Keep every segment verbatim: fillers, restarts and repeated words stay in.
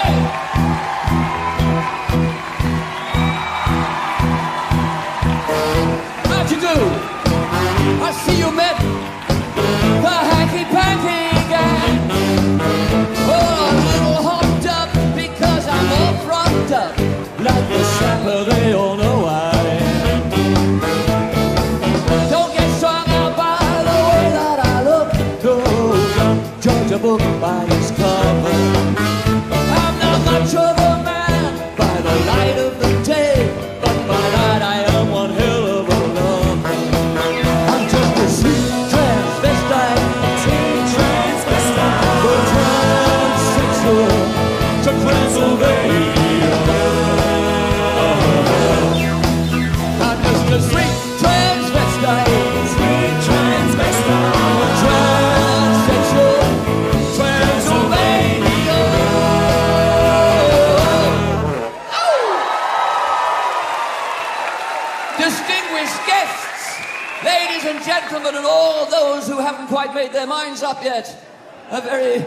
How'd you do? I see you met the hacky packy guy. Oh, I'm a little hopped up because I'm all front up like a Saturday on a wire. Don't get strung out by the way that I look. Don't judge a book by its cover. I'm not much of a man by the light of the day, but by night I am one hell of a lover. I'm just a sweet transvestite, sweet transvestite, for transsexual to Transylvania. I'm just a sweet transvestite, sweet transvestite, for transsexual Transylvania. Distinguished guests, ladies and gentlemen, and all those who haven't quite made their minds up yet, a very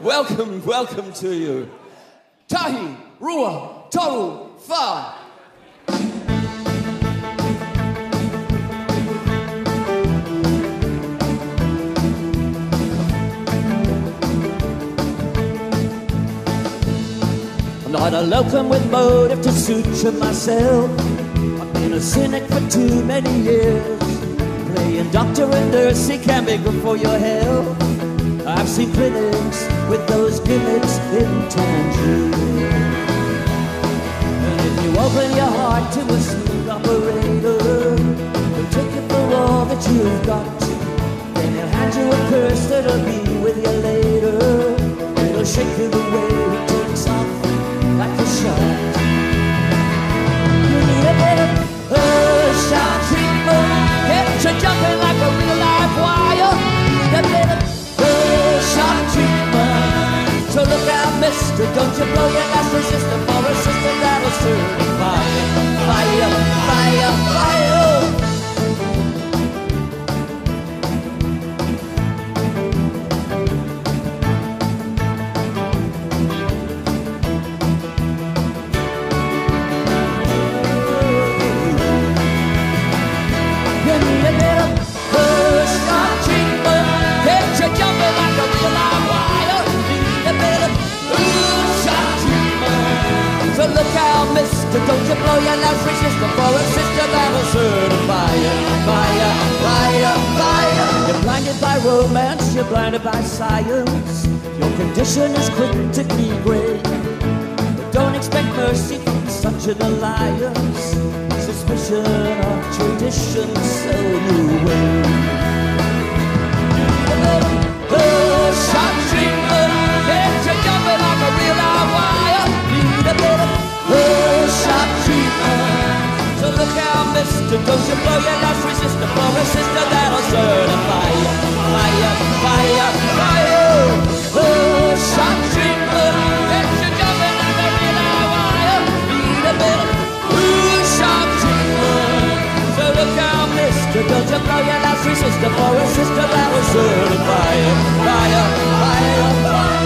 welcome, welcome to you. Tahi, Rua, Toru, Fa. I'm not a locum with motive to suture myself. I've been a cynic for too many years. Playing doctor and nurse, he can be good for your health. I've seen critics with those gimmicks in tangible. And if you open your heart to a skilled operator, he'll take you for all that you've got. Then he'll hand you a curse that'll be with you later. It'll shake you the way it takes off like a shot. You need a bit of earth-shot treatment, get you jumping like a real live wire. Need a bit of earth-shot treatment, so look out, mister, don't you blow your astral system for a system that'll soon be fire, fire, fire, fire. Look out, mister, don't you blow your last resistor for a sister that'll certify you. Fire, fire, fire. You're blinded by romance, you're blinded by science. Your condition is critically grave. But don't expect mercy from such an alliance. Suspicion of tradition, so you will. Shot treatment, it's a jumping like a real live wire. Need a bit of earth-shot treatment, so look out, mister, don't you blow your last resistor for a sister that'll certify you. Fire, fire, fire. Earth-shot treatment, it's a jumping like a real live wire. Need a bit of earth-shot treatment, so look out, mister, don't you blow your last resistor for a sister that'll certify you. Fire, fire, fire.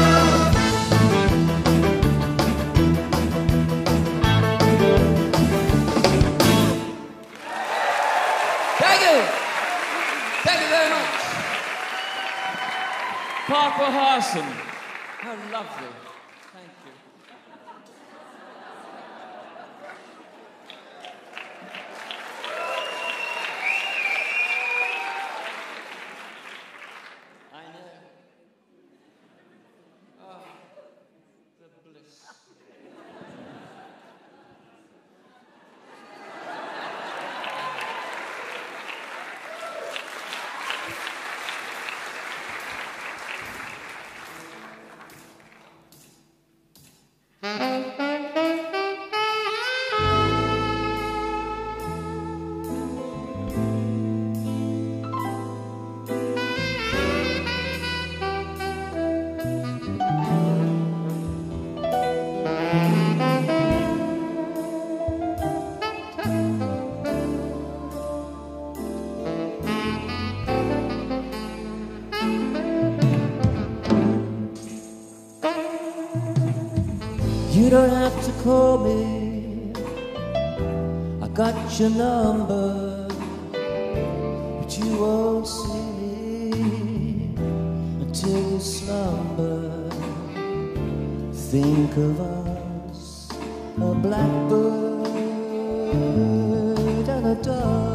Parker Harson. How lovely. Thank you. I know. Oh, the bliss. babe, I got your number, but you won't see me until you slumber. Think of us, a blackbird and a dove.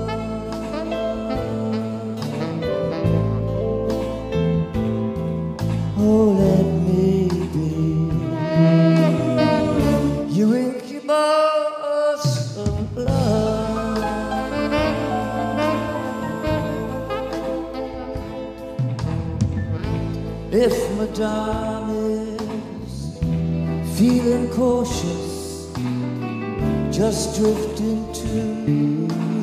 If Madame is feeling cautious, just drift into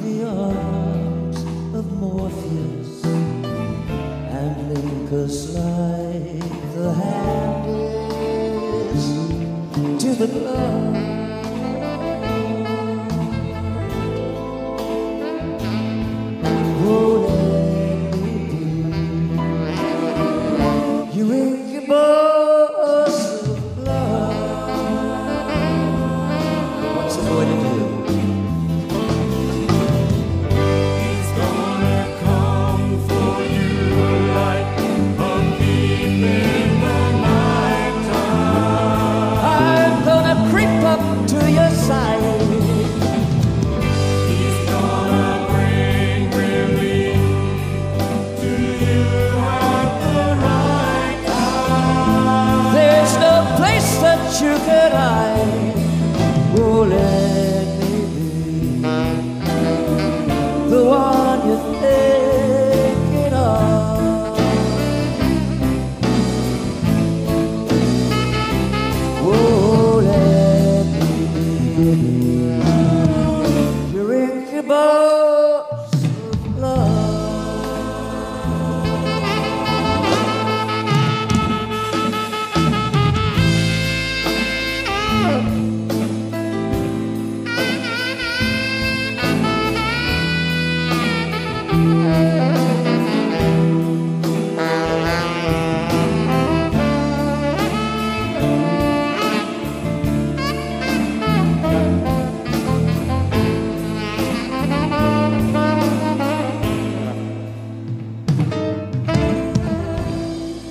the arms of Morpheus and link us like the hand is to the glove. Oh,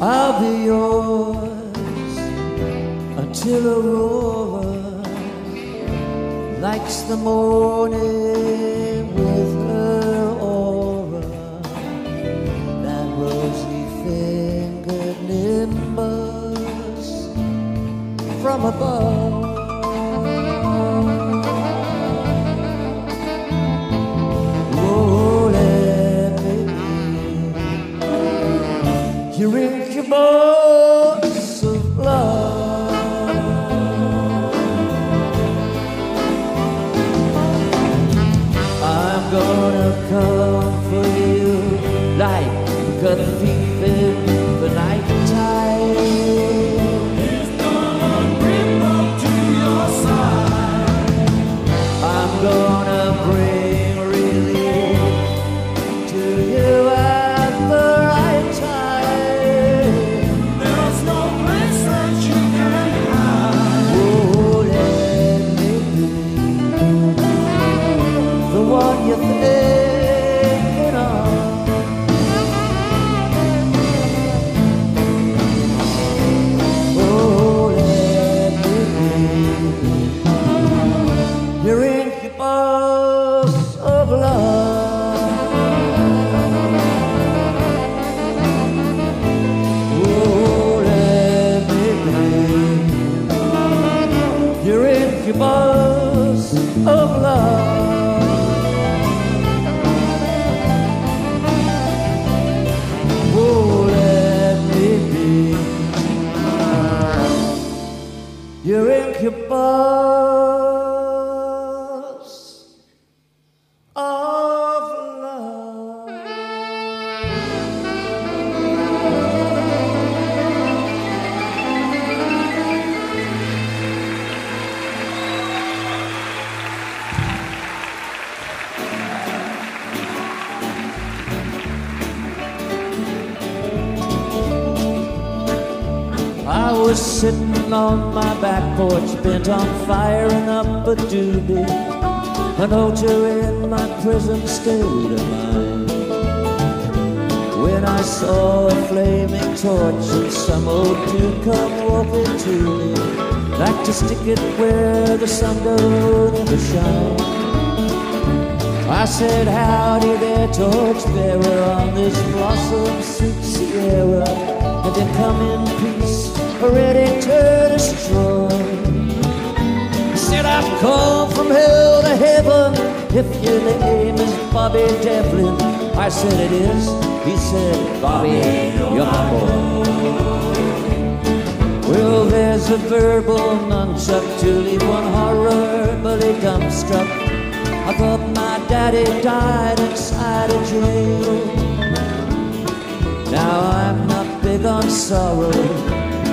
I'll be yours until Aurora likes the morning with her aura. That rosy-fingered nimbus from above. You're incubus of love. I'm gonna come for you like a good thief in the night time. He's gonna bring up to your side. I'm gonna bring. You're in your body. was sitting on my back porch, bent on firing up a doobie, an otter in my prison state of mind, when I saw a flaming torch and some old dude come walking to me. Like to stick it where the sun don't ever shine. I said, howdy there, torchbearer, on this blossom soup sierra, and then come in peace, ready to destroy. I said, I've come from hell to heaven, if your name is Bobby Devlin. I said, it is. He said, Bobby, you're my boy. Well, there's a verbal nunchuck to leave one horribly dumbstruck. I thought my daddy died inside a jail. Now I'm not big on sorrow,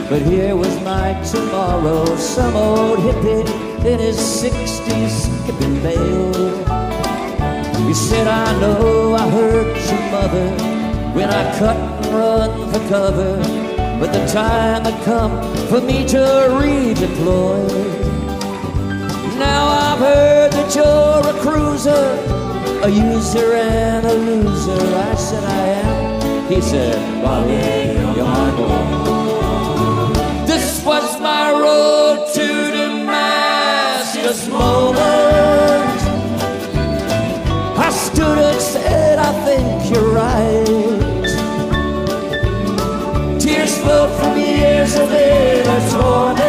but here was my tomorrow, some old hippie in his sixties skipping bail. He said, I know I hurt your mother when I cut and run for cover, but the time had come for me to redeploy. Now I've heard that you're a cruiser, a user and a loser. I said, I am. He said, Bobby, you're my boy. This was my road to Damascus moment. I stood and said, I think you're right. But from years of inner torment,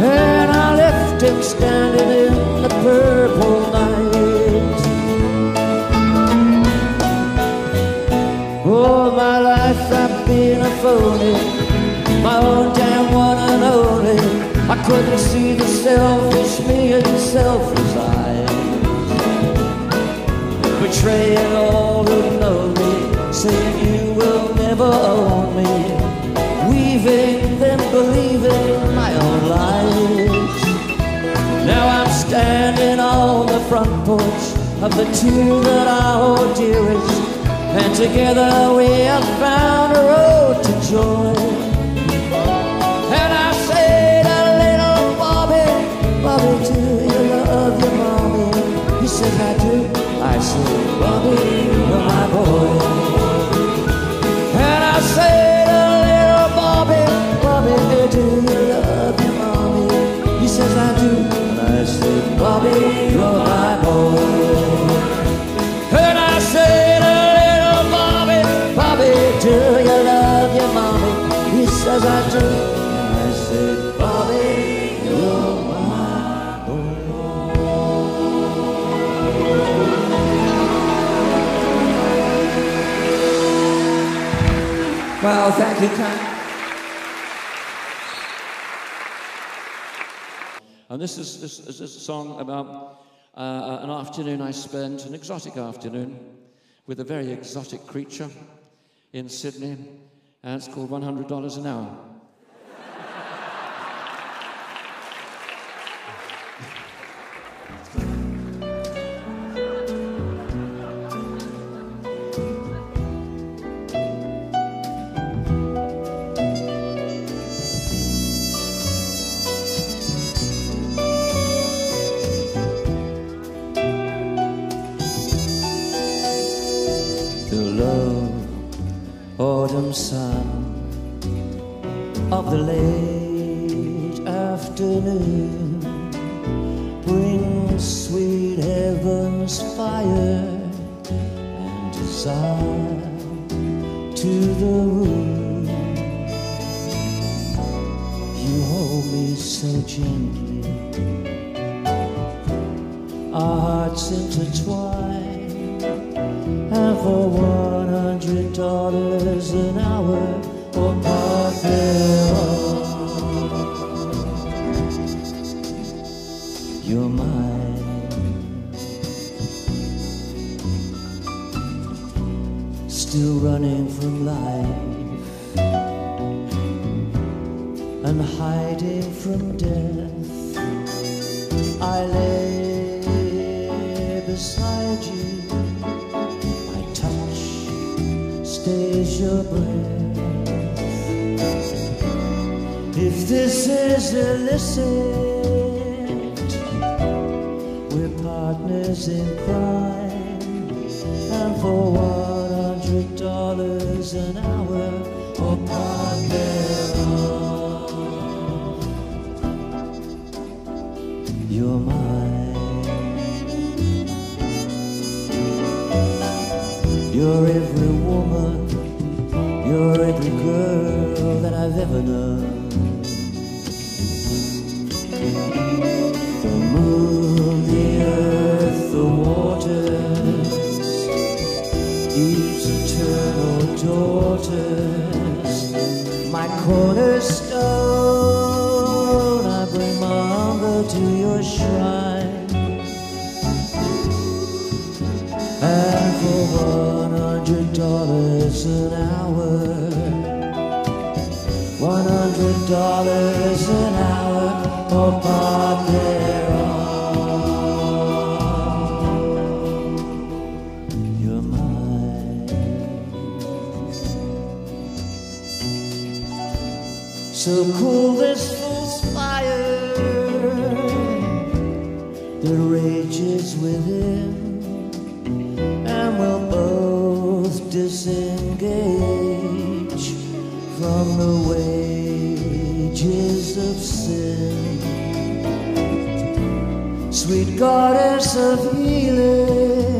and I left him standing in the purple night. All my life I've been a phony, my own damn one and only. I couldn't see the selfish me and the selfless I, betraying all who know me, saying you will never own me, weaving then believing my own lies. Now I'm standing on the front porch of the two that I hold dearest, and together we have found a road to joy. And I say to little Bobby, Bobby, do you love your mommy? He says, I do. I say, Bobby, you're my boy. I say to little Bobby, Bobby, do you love your mommy? He says, I do. And I say, Bobby, you're my boy. And I say to little Bobby, Bobby, do you love your mommy? He says, I do. And I say, Bobby, you're my boy. Wow, thank you, Tom. And this is, this, this is a song about uh, an afternoon I spent, an exotic afternoon, with a very exotic creature in Sydney, and it's called one hundred dollars an Hour. Beside you, I touch, stays catch your breath. If this is illicit, we're partners in crime. And for one hundred dollars an hour, or part thereof, you're mine. You're every woman, you're every girl that I've ever known. The moon, the earth, the waters, each eternal daughters, my cornerstone. I bring my hunger to your shrine. And for one hundred dollars an hour, one hundred dollars an hour, or part thereof, you're mine. So cool this fool's fire that rages within, and we'll both disengage from the wages of sin. Sweet goddess of healing,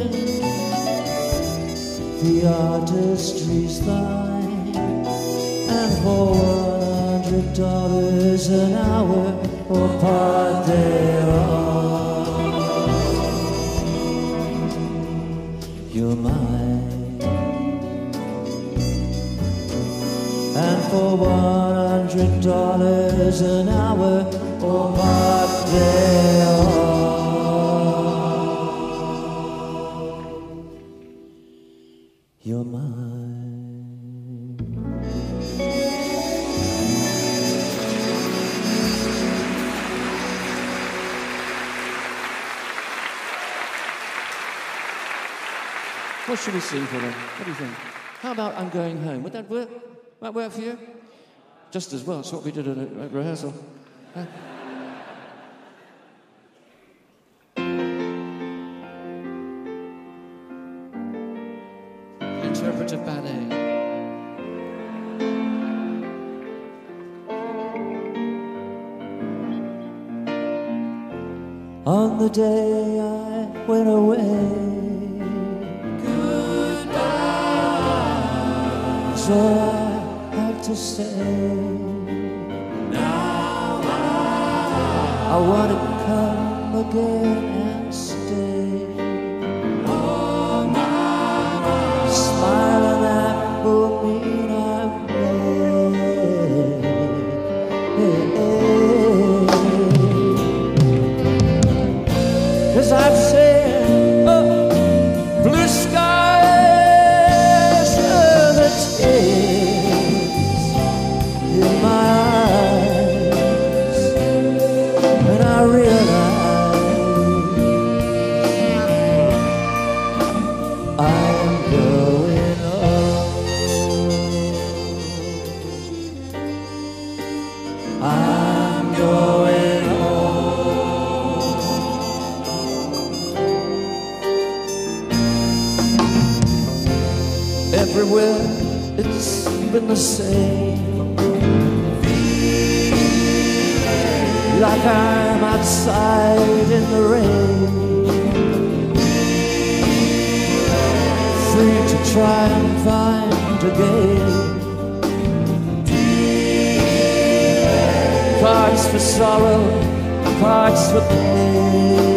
the artistry's thine. And for one hundred dollars an hour, or part thereof, you're mine. And for one hundred dollars an hour, or part thereof, you're mine. What should we sing for them? What do you think? How about I'm Going Home? Would that work? Would that work for you? Just as well. It's what we did at, at rehearsal. Huh? Interpretive ballet. On the day I went away, all I had to say. Now I, I want to come again and stay. Oh my, smile and that will mean I'm ready. 'Cause I've said, oh, blue sky. Everywhere it's been the same feeling, like I'm outside in the rain, free to try and find again. Feeling, parts for sorrow, parts for pain.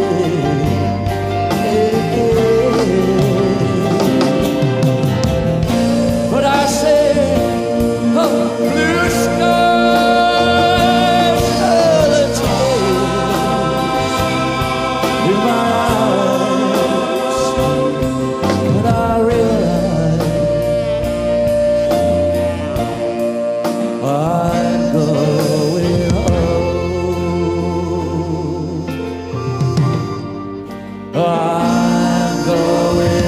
Blue skies are the tears in my eyes, but I realize I'm going home. I'm going.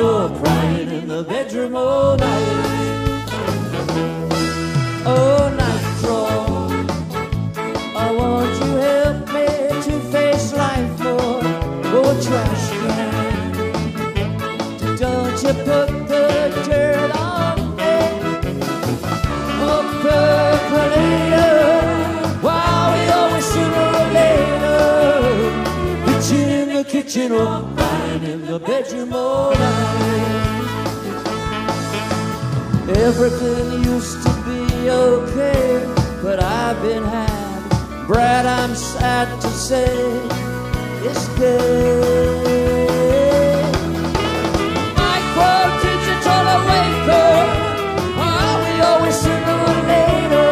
Or crying in the bedroom all night, all night long. I want you to help me to face life, Lord. Oh, trash can. Don't you put the dirt on me. Oh, percolator. Why we always sooner or later pitching in the kitchen or in the bedroom all night. Everything used to be okay, but I've been had. Brad, I'm sad to say, it's gay. My poor digital awaker. Are we always sooner or later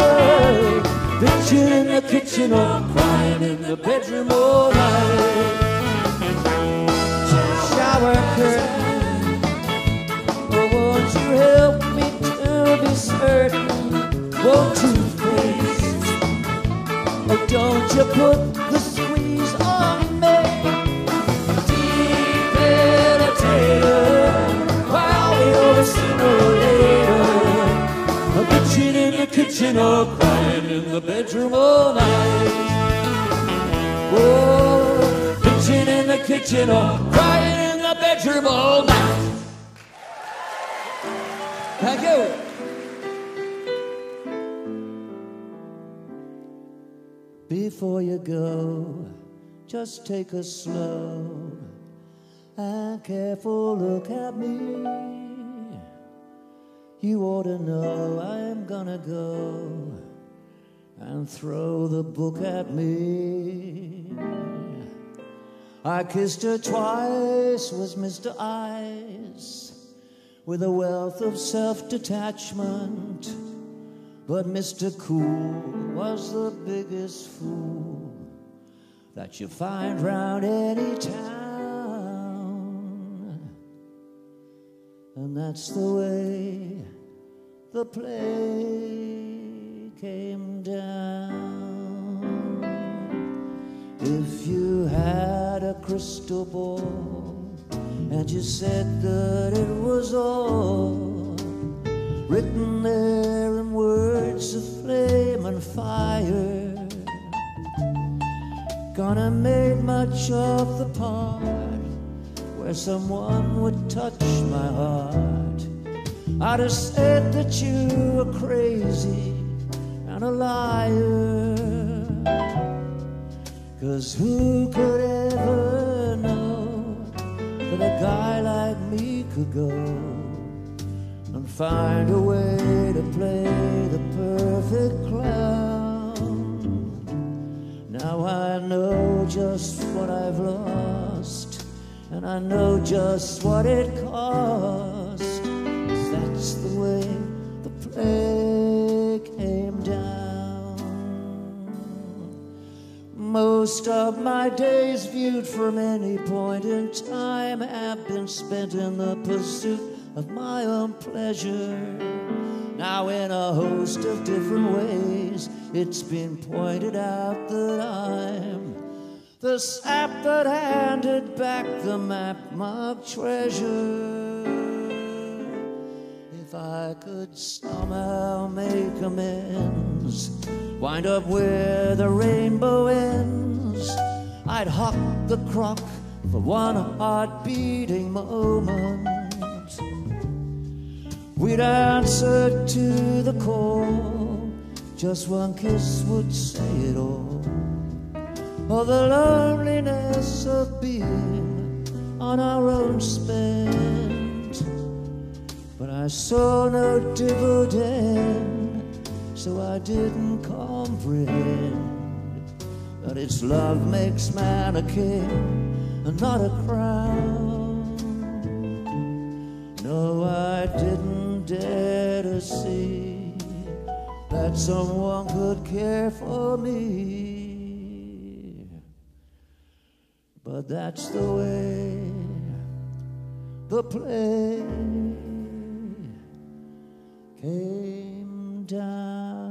bitching in the kitchen or crying in the bedroom all night? Oh, won't you help me to be certain? Won't you please? Oh, don't you put the squeeze on me. Debilitator. While we always sooner or later I'm bitching in the kitchen or crying in the bedroom all night. Oh, bitching in the kitchen or crying bedroom all night. Thank you. Before you go, just take a slow and careful look at me. You ought to know I'm gonna go and throw the book at me. I kissed her twice, was Mister Eyes, with a wealth of self-detachment. But Mister Cool was the biggest fool that you find round any town. And that's the way the play came down. If you had a crystal ball and you said that it was all written there in words of flame and fire, gonna make much of the part where someone would touch my heart, I'd have said that you were crazy and a liar. 'Cause who could ever know that a guy like me could go and find a way to play the perfect clown? Now I know just what I've lost, and I know just what it cost. 'Cause that's the way the play came down. Most of my days viewed from any point in time have been spent in the pursuit of my own pleasure. Now in a host of different ways, it's been pointed out that I'm the sap that handed back the map marked treasure. If I could somehow make amends, wind up where the rainbow ends, I'd hock the crock for one heart-beating moment. We'd answer to the call, just one kiss would say it all. Oh, the loneliness of being on our own spent. But I saw no dividend, so I didn't comprehend that it's love makes man a king and not a crown. No, I didn't dare to see that someone could care for me. But that's the way the play came down.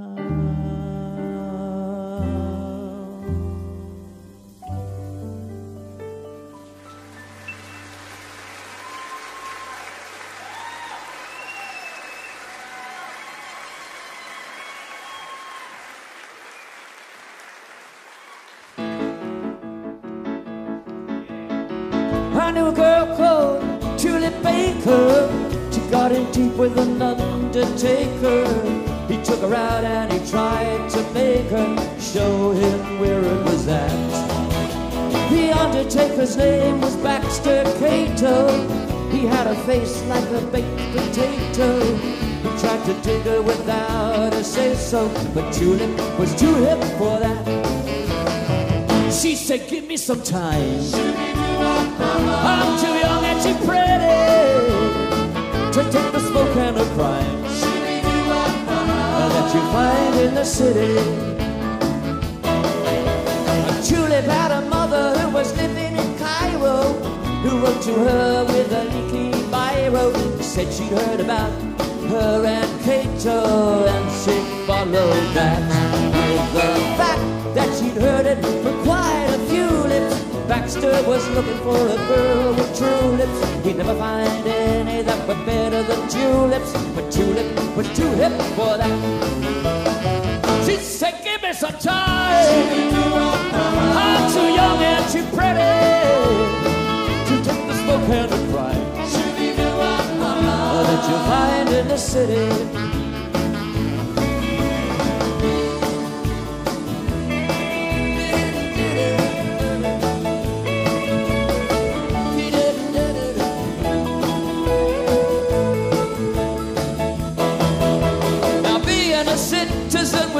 I knew a girl called Julie Baker. Got in deep with an undertaker. He took her out and he tried to make her show him where it was at. The undertaker's name was Baxter Cato. He had a face like a baked potato. He tried to dig her without a say-so, but Tulip was too hip for that. She said, give me some time, I'm too young and too pretty to take the smoke and the crime that you find in the city. Tulip had a mother who was living in Cairo, who wrote to her with a leaky biro. Said she'd heard about her and Cato, and she followed that with the fact that she'd heard it from quite a few lips. Baxter was looking for a girl with true lips. He'd never find any that were better than Tulips, but Tulip was too hip for that. She said, give me some time, I'm too young and too pretty to take the smoke and the pride that you find in the city.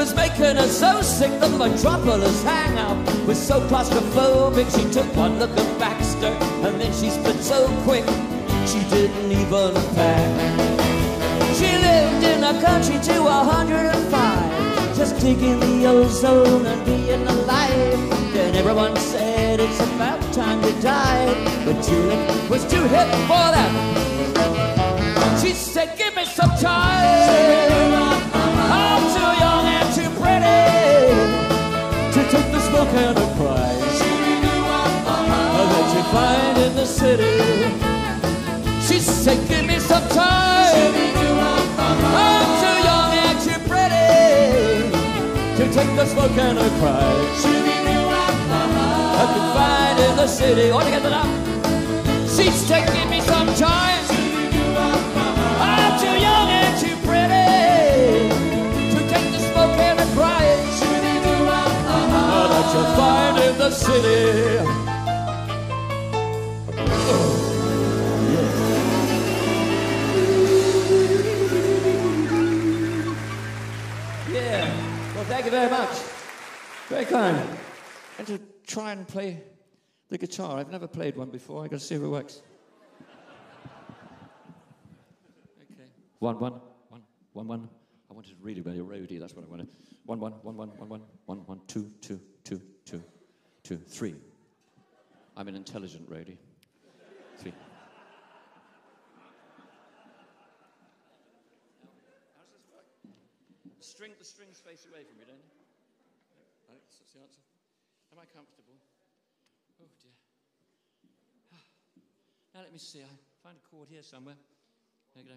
Was making her so sick, the metropolis hangout was so claustrophobic. She took one look at Baxter and then she split so quick she didn't even pack. She lived in a country to a hundred and five, just digging the ozone and being alive. Then everyone said it's about time to die, but Tulip was too hip for that. She said, give me some time, I'm too young and too pretty to take the smoke and the prize that you find in the city. She said, give me some time, I'm too young and too pretty to take the smoke and the prize that you find in the city. All together now. She said, give me some time, I'm too young and too pretty that you'll find in the city. Oh, yeah. Yeah, well, thank you very much. Very kind. And to try and play the guitar. I've never played one before. I've got to see if it works. Okay. One, one, one, one, one. I wanted to read about your roadie, that's what I wanted. One, one, one, one, one, one, one, one, two, two, two, two, two, three. I'm an intelligent roadie. Three. How does this work? String the strings face away from me, don't you? I think that's the answer. Am I comfortable? Oh dear. Now let me see, I find a chord here somewhere. There you go.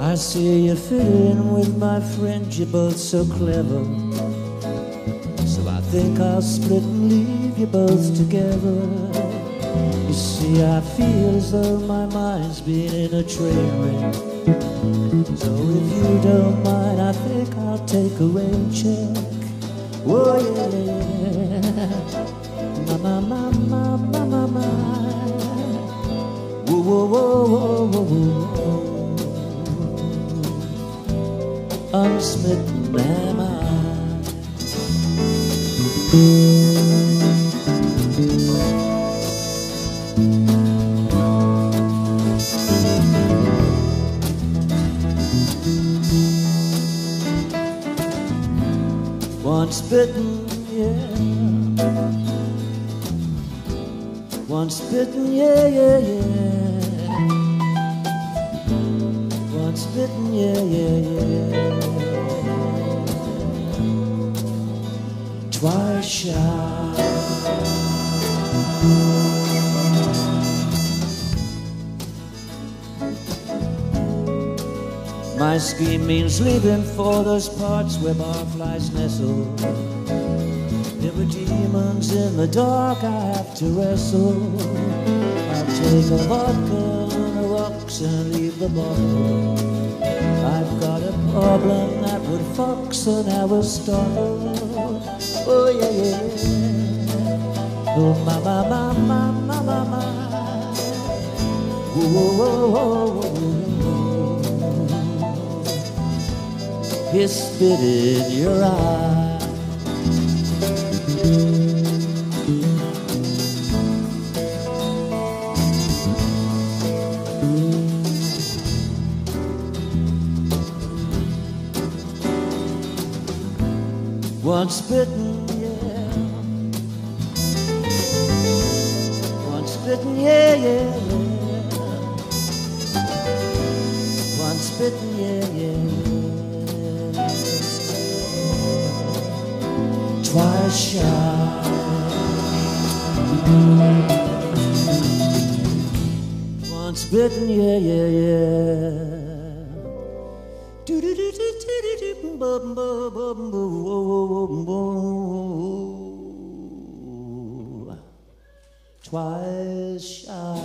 I see you fit in with my friend, you're both so clever. think I'll split and leave you both together. You see, I feel as though my mind's been in a train wreck. So if you don't mind, I think I'll take a rain check. Oh yeah, ma ma ma ma ma ma ma. Whoa whoa whoa whoa whoa whoa. I'm smitten, am I? Once bitten, yeah. Once bitten, yeah, yeah, yeah. Once bitten, yeah, yeah, yeah. Twice shy, my scheme means leaving for those parts where barflies nestle. There were demons in the dark I have to wrestle. I'll take a vodka and a rocks and leave the bottle. I've got a problem that would fox and I will startle. Oh yeah, yeah. Oh ma ma ma ma ma ma ma. Whoa whoa whoa whoa. He spit in your eye. Once bitten. Yeah, yeah, yeah. Once bitten, yeah, yeah. Twice shy. Once bitten, yeah, yeah, yeah. Do do do do do do do bum bum bum bum bum. Twice shy.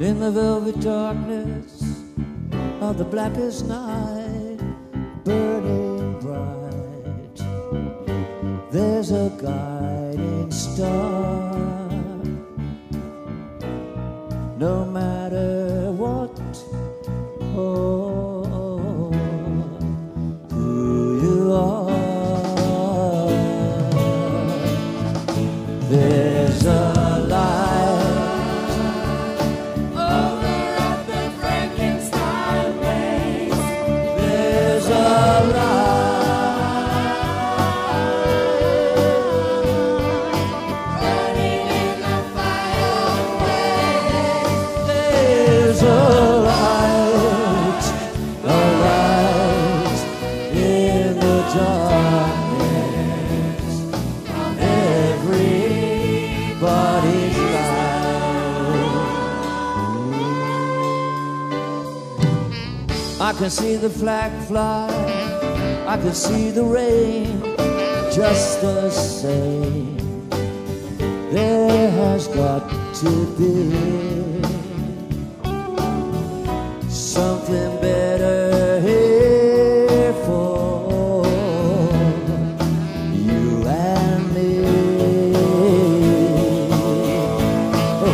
In the velvet darkness of the blackest night, burning bright, there's a guiding star. No matter what or who you are, there's a I can see the flag fly, I can see the rain, just the same. There has got to be something better here for you and me. Oh,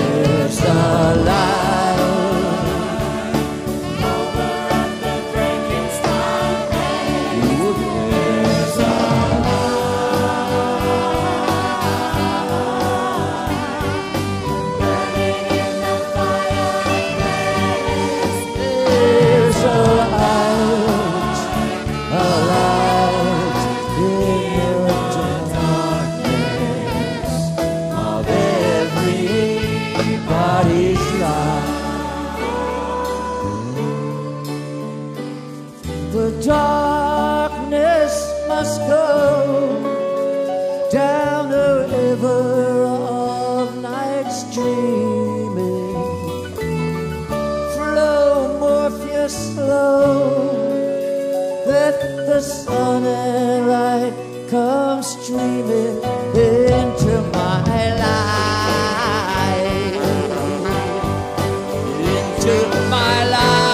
there's a light. darkness must go down the river of night's dreaming. Flow, Morpheus, flow, let the sunlight come streaming into my life, into my life.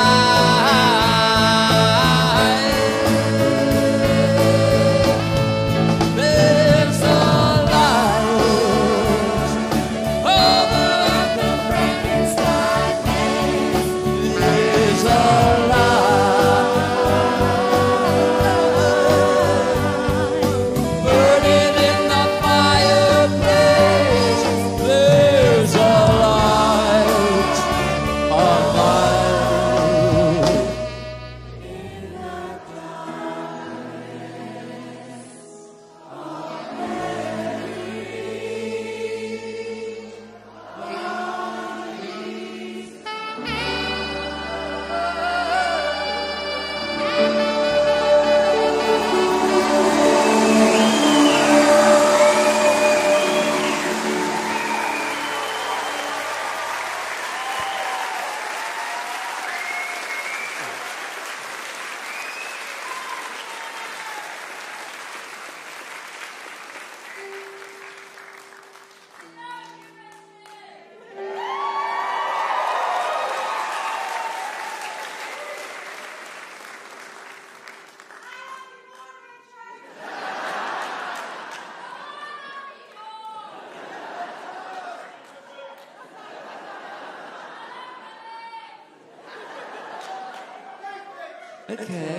Okay.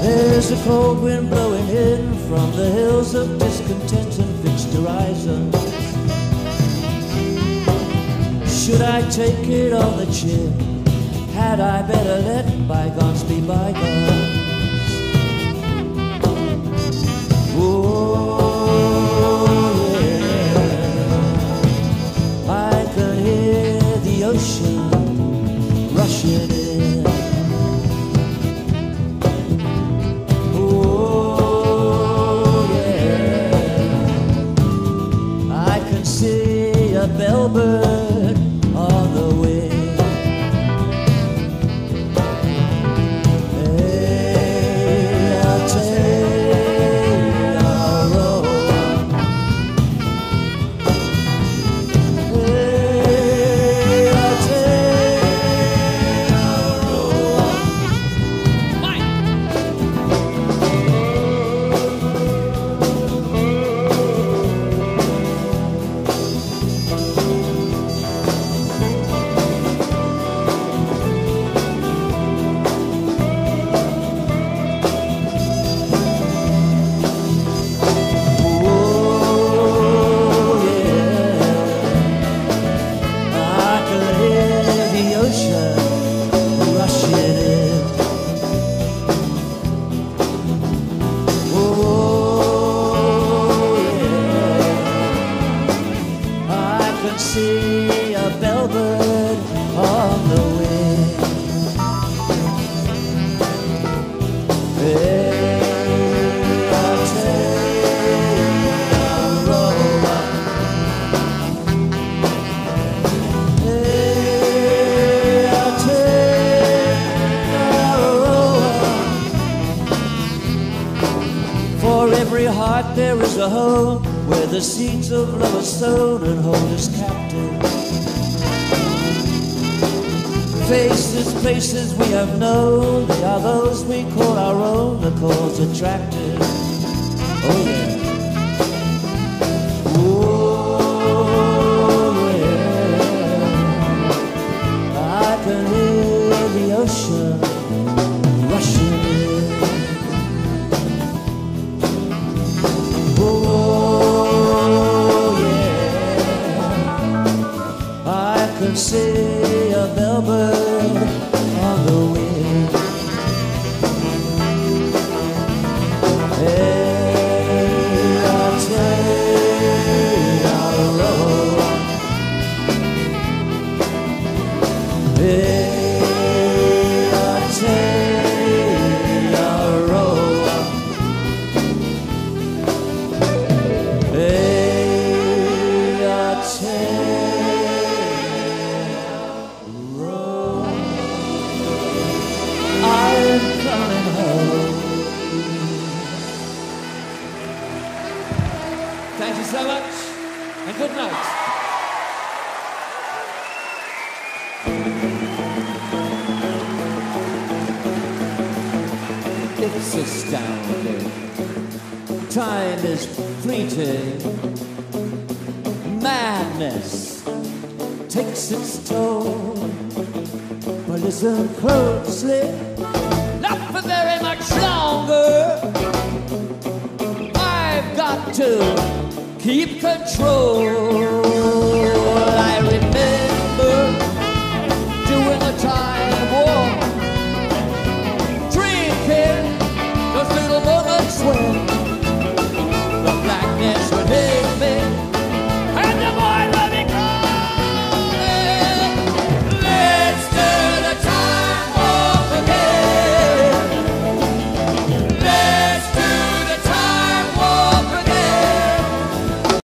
There's a cold wind blowing in from the hills of discontent and fixed horizons. Should I take it on the chin? Had I better let bygones be bygones? Oh yeah, I could hear the ocean rushing in. Bellbird on the wing. Hey, I'll take a roll. Hey, I'll take a roll. Mine. Thank you. can see a bellbird on the wing. They are taking a row. They are taking a row. For every heart there is a home, where the seeds of love are sown and hold us captive. Faces, places we have known, they are those we call our own, the cause attractive. Oh yeah. Oh yeah. I can hear the ocean rushing in. Oh, see a bellbird on the wing. Hey, I'll take a row. Hey, I'll take a row. Hey, I'll take. Thank you so much, and good night. It's astounding. Time is fleeting. Madness takes its toll. But listen closely, not for very much longer. I've got to keep control.